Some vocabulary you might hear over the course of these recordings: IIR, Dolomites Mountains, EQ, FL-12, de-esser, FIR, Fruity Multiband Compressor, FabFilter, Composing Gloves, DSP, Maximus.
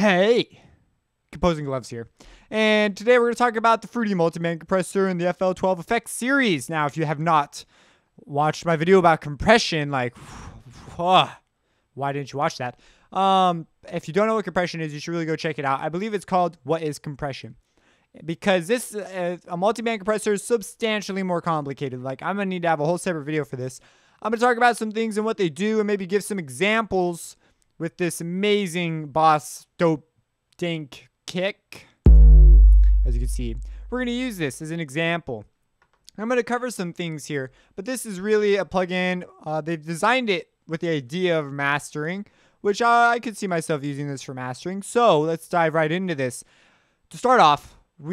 Hey! Composing Gloves here. And today we're going to talk about the Fruity Multiband Compressor and the FL-12 effects series. Now, if you have not watched my video about compression, like, why didn't you watch that? If you don't know what compression is, you should really go check it out. I believe it's called What is Compression? Because this, a multiband compressor is substantially more complicated. Like, I'm going to need to have a whole separate video for this. I'm going to talk about some things and what they do and maybe give some examples with this amazing boss dope dank kick. As you can see, we're going to use this as an example. I'm going to cover some things here, but this is really a plugin. They've designed it with the idea of mastering, which I could see myself using this for mastering. So let's dive right into this. To start off, a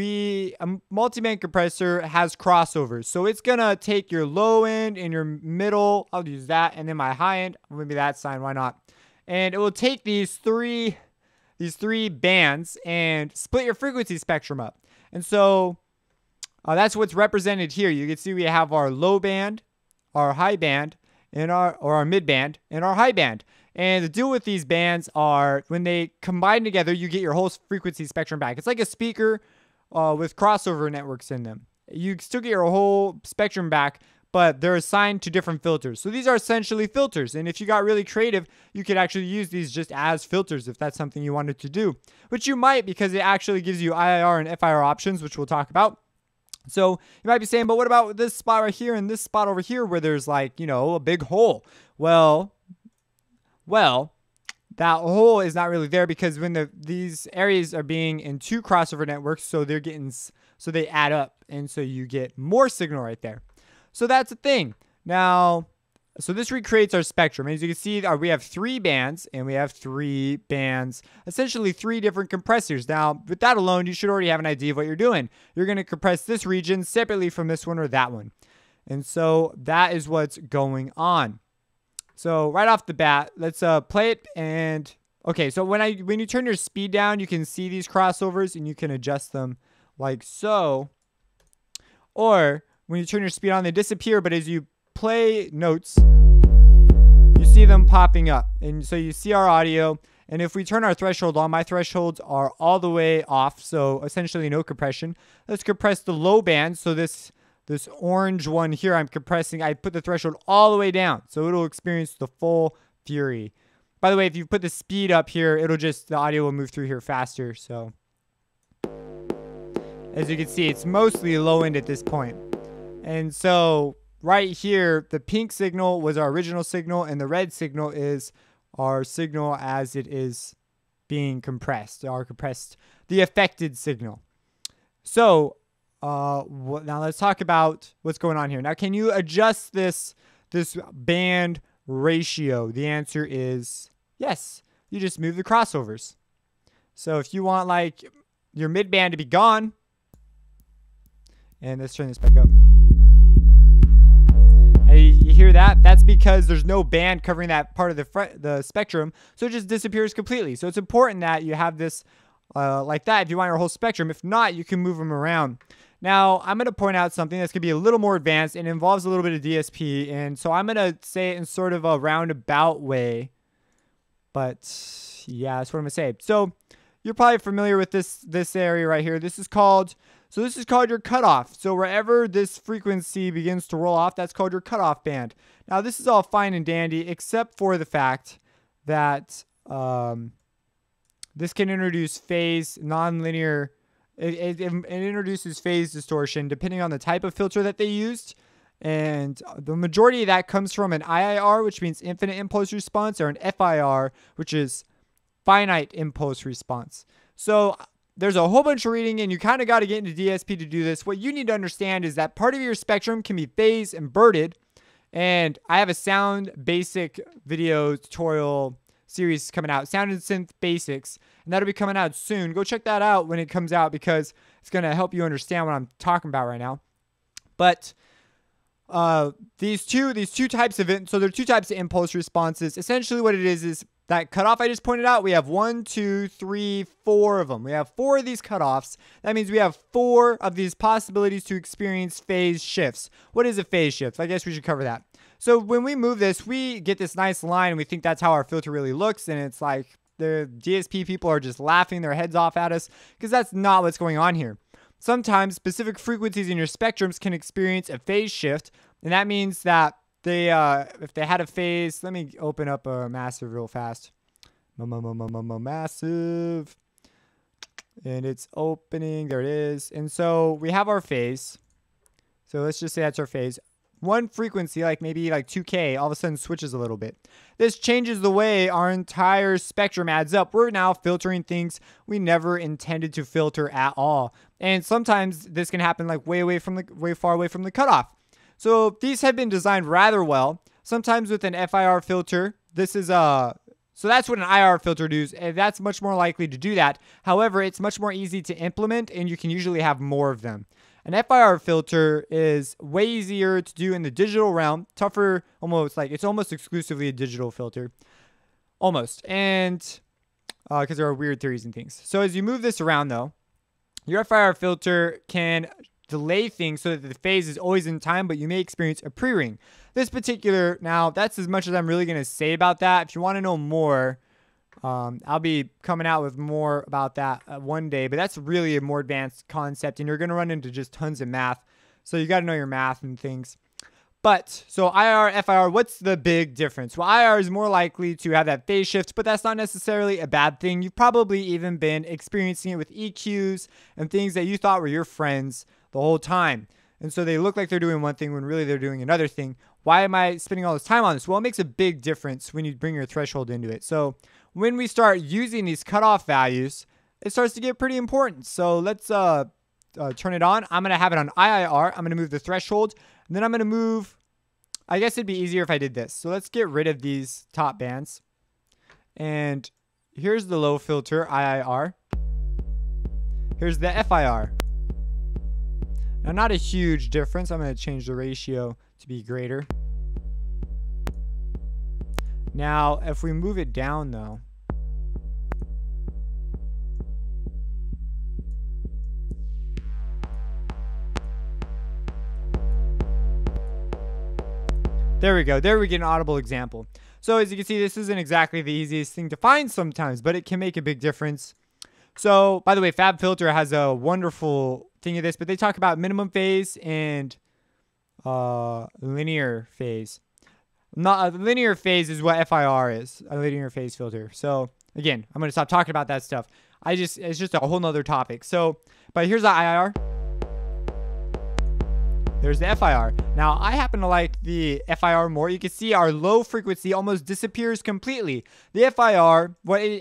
multiband compressor has crossovers. So it's going to take your low end and your middle. I'll use that. And then my high end, maybe that sign. Why not? And it will take these three bands and split your frequency spectrum up. And so that's what's represented here. You can see we have our low band, our high band, and our mid band, and our high band. And the deal with these bands are when they combine together, you get your whole frequency spectrum back. It's like a speaker with crossover networks in them. You still get your whole spectrum back, but they're assigned to different filters. So these are essentially filters. And if you got really creative, you could actually use these just as filters if that's something you wanted to do. Which you might, because it actually gives you IIR and FIR options, which we'll talk about. So you might be saying, but what about this spot right here and this spot over here where there's like, you know, a big hole? Well, that hole is not really there because when these areas are being in two crossover networks, so they're getting, so they add up. And so you get more signal right there. So that's a thing. Now, so this recreates our spectrum. As you can see, we have three bands, and we have three bands, essentially three different compressors. Now, with that alone, you should already have an idea of what you're doing. You're going to compress this region separately from this one or that one. And so that is what's going on. So right off the bat, let's play it. And okay, so when you turn your speed down, you can see these crossovers, and you can adjust them like so. Or when you turn your speed on, they disappear, but as you play notes, you see them popping up. And so you see our audio, and if we turn our threshold on, my thresholds are all the way off, so essentially no compression. Let's compress the low band, so this orange one here I'm compressing, I put the threshold all the way down, so it'll experience the full fury. By the way, if you put the speed up here, it'll just, the audio will move through here faster, so. As you can see, it's mostly low end at this point. And so right here, the pink signal was our original signal, and the red signal is our signal as it is being compressed, the affected signal. So now let's talk about what's going on here. Now, can you adjust this band ratio? The answer is yes. You just move the crossovers. So if you want like your mid band to be gone, and let's turn this back up. You hear that? That's because there's no band covering that part of the spectrum, so it just disappears completely. So it's important that you have this like that if you want your whole spectrum. If not, you can move them around. Now, I'm going to point out something that's going to be a little more advanced and involves a little bit of DSP, and so I'm going to say it in sort of a roundabout way, but yeah, that's what I'm going to say. So you're probably familiar with this area right here. This is called your cutoff. So wherever this frequency begins to roll off, that's called your cutoff band. Now, this is all fine and dandy, except for the fact that this can introduce phase nonlinear. It introduces phase distortion depending on the type of filter that they used. And the majority of that comes from an IIR, which means infinite impulse response, or an FIR, which is finite impulse response. So there's a whole bunch of reading, and you kind of got to get into DSP to do this. What you need to understand is that part of your spectrum can be phase inverted, and I have a sound basic video tutorial series coming out, Sound and Synth Basics, and that'll be coming out soon. Go check that out when it comes out because it's going to help you understand what I'm talking about right now. But these two types of it, so there are two types of impulse responses. Essentially what it is that cutoff I just pointed out, we have 1, 2, 3, 4 of them. We have 4 of these cutoffs. That means we have 4 of these possibilities to experience phase shifts. What is a phase shift? I guess we should cover that. So when we move this, we get this nice line, and we think that's how our filter really looks, and it's like, The DSP people are just laughing their heads off at us because that's not what's going on here. Sometimes specific frequencies in your spectrums can experience a phase shift, and that means that they, if they had a phase, let me open up a massive real fast. Massive. And it's opening, there it is. And so we have our phase. So let's just say that's our phase. One frequency, like maybe like 2K, all of a sudden switches a little bit. This changes the way our entire spectrum adds up. We're now filtering things we never intended to filter at all. And sometimes this can happen like way far away from the cutoff. So these have been designed rather well. Sometimes with an FIR filter, this is a... So that's what an IR filter does, and that's much more likely to do that. However, it's much more easy to implement, and you can usually have more of them. An FIR filter is way easier to do in the digital realm, tougher, almost like it's almost exclusively a digital filter. Almost, and because there are weird theories and things. So as you move this around though, your FIR filter can delay things so that the phase is always in time, but you may experience a pre-ring. This particular, now that's as much as I'm really going to say about that. If you want to know more, I'll be coming out with more about that one day, but that's really a more advanced concept and you're going to run into just tons of math. So you got to know your math and things. But, so IR, FIR, what's the big difference? Well, IR is more likely to have that phase shift, but that's not necessarily a bad thing. You've probably even been experiencing it with EQs and things that you thought were your friends the whole time. And so they look like they're doing one thing when really they're doing another thing. Why am I spending all this time on this? Well, it makes a big difference when you bring your threshold into it. So when we start using these cutoff values, it starts to get pretty important. So let's turn it on. I'm going to have it on IIR. I'm going to move the threshold. And then I'm going to move, I guess it'd be easier if I did this. So let's get rid of these top bands. And here's the low filter, IIR. Here's the FIR. Now, not a huge difference. I'm going to change the ratio to be greater. Now, if we move it down, though, there we go. There we get an audible example. So as you can see, this isn't exactly the easiest thing to find sometimes, but it can make a big difference. So by the way, FabFilter has a wonderful thing of this, but they talk about minimum phase and linear phase. Not linear phase is what FIR is, a linear phase filter. So again, I'm going to stop talking about that stuff. It's just a whole nother topic. So, but here's the IIR. There's the FIR. Now, I happen to like the FIR more. You can see our low frequency almost disappears completely. The FIR,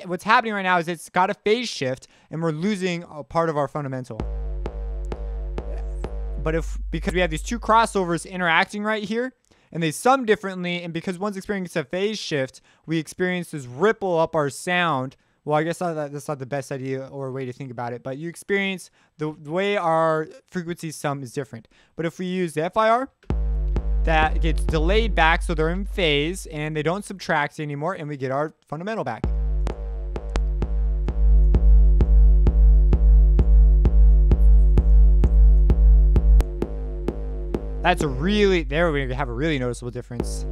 what's happening right now is it's got a phase shift and we're losing a part of our fundamental. But because we have these two crossovers interacting right here and they sum differently, and because one's experiencing a phase shift, we experience this ripple up our sound. Well, I guess that's not the best idea or way to think about it, but you experience the way our frequency sum is different. But if we use the FIR, that gets delayed back, so they're in phase, and they don't subtract anymore, and we get our fundamental back. That's a really, there we have a really noticeable difference.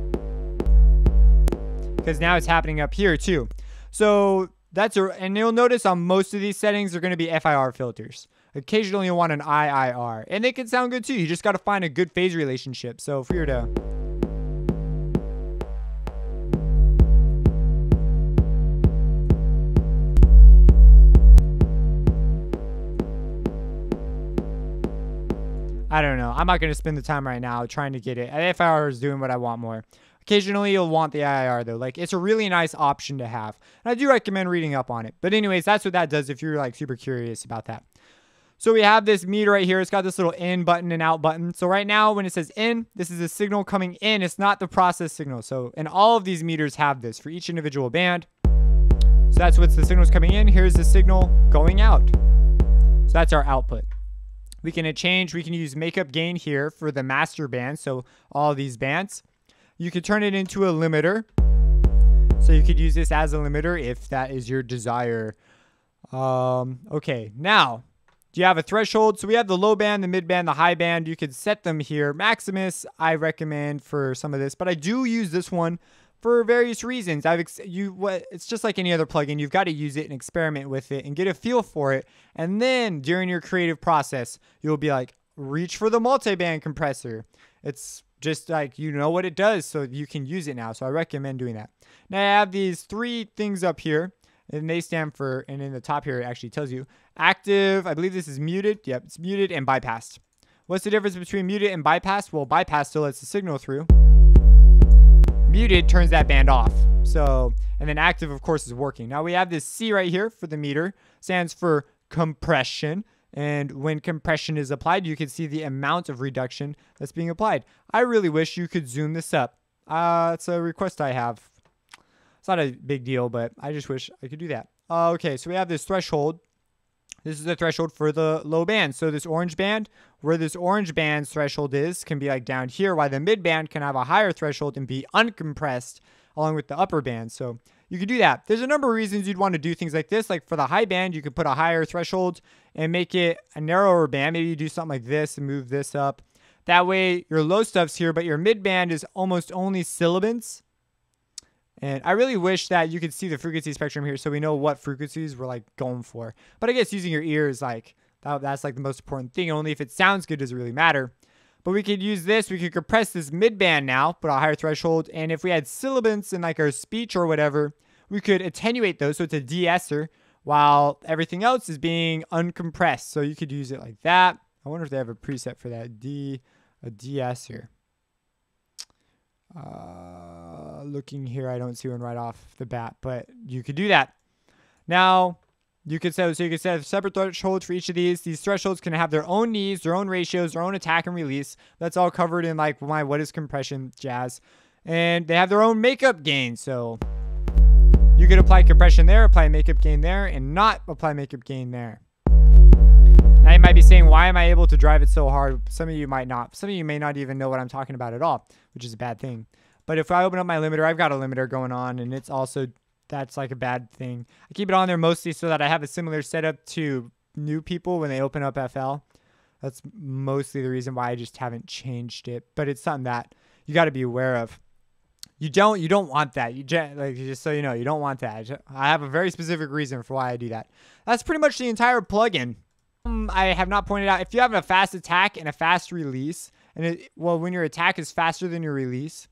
Because now it's happening up here too. So, and you'll notice on most of these settings are going to be FIR filters. Occasionally you'll want an IIR. And they can sound good too. You just got to find a good phase relationship. So if we were to... I don't know. I'm not going to spend the time right now trying to get it. FIR is doing what I want more. Occasionally, you'll want the IIR, though. Like, it's a really nice option to have. And I do recommend reading up on it. But anyways, that's what that does if you're, like, super curious about that. So we have this meter right here. It's got this little in button and out button. So right now, when it says in, this is a signal coming in. It's not the process signal. So, and all of these meters have this for each individual band. So that's what's the signal's coming in. Here's the signal going out. So that's our output. We can change. We can use makeup gain here for the master band. So all these bands. You could turn it into a limiter. So you could use this as a limiter if that is your desire. Okay, now, do you have a threshold? So we have the low band, the mid band, the high band. You could set them here. Maximus, I recommend for some of this, but I do use this one for various reasons. It's just like any other plugin. You've got to use it and experiment with it and get a feel for it. And then during your creative process, you'll be like, reach for the multiband compressor. It's just like, you know what it does, so you can use it now. So I recommend doing that. Now I have these three things up here, and they stand for, and in the top here, it actually tells you active. I believe this is muted. Yep, it's muted and bypassed. What's the difference between muted and bypassed? Well, bypassed still lets the signal through. Muted turns that band off. So, and then active, of course, is working. Now we have this C right here for the meter, stands for compression. And when compression is applied, you can see the amount of reduction that's being applied. I really wish you could zoom this up. It's a request I have. It's not a big deal, but I just wish I could do that. Okay, so we have this threshold. This is the threshold for the low band. So this orange band, where this orange band's threshold is, can be like down here, while the mid band can have a higher threshold and be uncompressed along with the upper band. So you could do that. There's a number of reasons you'd want to do things like this. Like for the high band, you could put a higher threshold and make it a narrower band. Maybe you do something like this and move this up. That way your low stuff's here, but your mid band is almost only sibilants. And I really wish that you could see the frequency spectrum here so we know what frequencies we're like going for. But I guess using your ear is like, that's like the most important thing. Only if it sounds good does it really matter. But we could use this, we could compress this mid band now, put a higher threshold. And if we had sibilants in like our speech or whatever, we could attenuate those. So it's a de-esser while everything else is being uncompressed. So you could use it like that. I wonder if they have a preset for that. A de-esser. Looking here, I don't see one right off the bat, but you could do that. Now, you could set separate thresholds for each of these. These thresholds can have their own needs, their own ratios, their own attack and release. That's all covered in like my what is compression jazz, and they have their own makeup gain. So you could apply compression there, apply makeup gain there, and not apply makeup gain there. Now you might be saying, why am I able to drive it so hard? Some of you might not. Some of you may not even know what I'm talking about at all, which is a bad thing. But if I open up my limiter, I've got a limiter going on, and it's also, that's like a bad thing. I keep it on there mostly so that I have a similar setup to new people when they open up FL. That's mostly the reason why I just haven't changed it. But it's something that you got to be aware of. You don't want that. Just so you know, you don't want that. I have a very specific reason for why I do that. That's pretty much the entire plugin. I have not pointed out, if you have a fast attack and a fast release, and when your attack is faster than your release,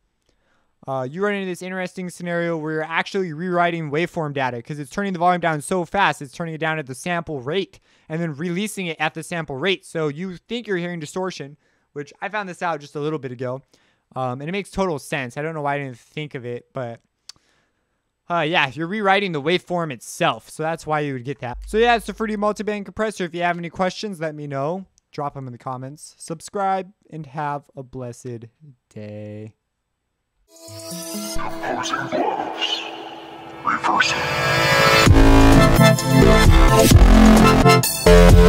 you run into this interesting scenario where you're actually rewriting waveform data because it's turning the volume down so fast, it's turning it down at the sample rate and then releasing it at the sample rate. So you think you're hearing distortion, which I found this out just a little bit ago, and it makes total sense. I don't know why I didn't think of it, but yeah, you're rewriting the waveform itself. So that's why you would get that. So yeah, it's the Fruity Multiband Compressor. If you have any questions, let me know. Drop them in the comments. Subscribe and have a blessed day. Composing Gloves. Reversing.